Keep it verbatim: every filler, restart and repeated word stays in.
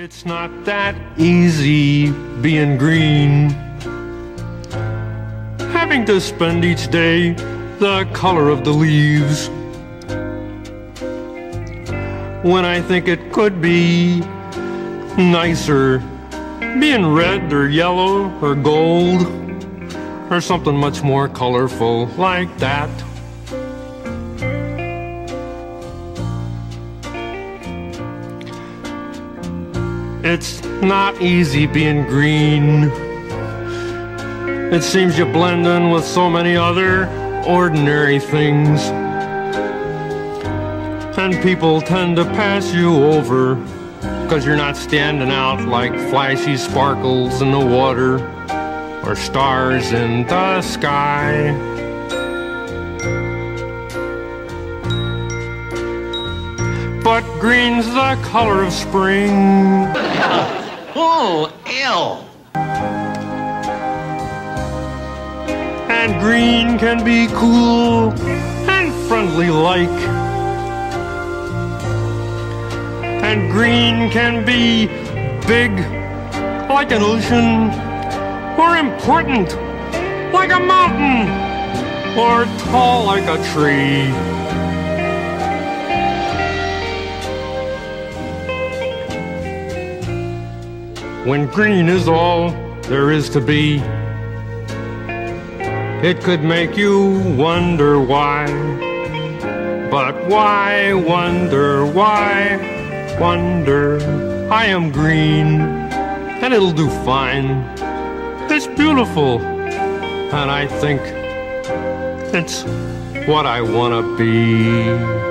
It's not that easy being green, having to spend each day the color of the leaves, when I think it could be nicer being red or yellow or gold or something much more colorful like that. It's not easy being green. It seems you blend in with so many other ordinary things, and people tend to pass you over because you're not standing out like flashy sparkles in the water or stars in the sky. But green's the color of spring. Oh, ill. And green can be cool and friendly like, and green can be big like an ocean, or important like a mountain, or tall like a tree. When green is all there is to be, it could make you wonder why, but why wonder, why wonder? I am green, and it'll do fine. It's beautiful, and I think it's what I wanna be.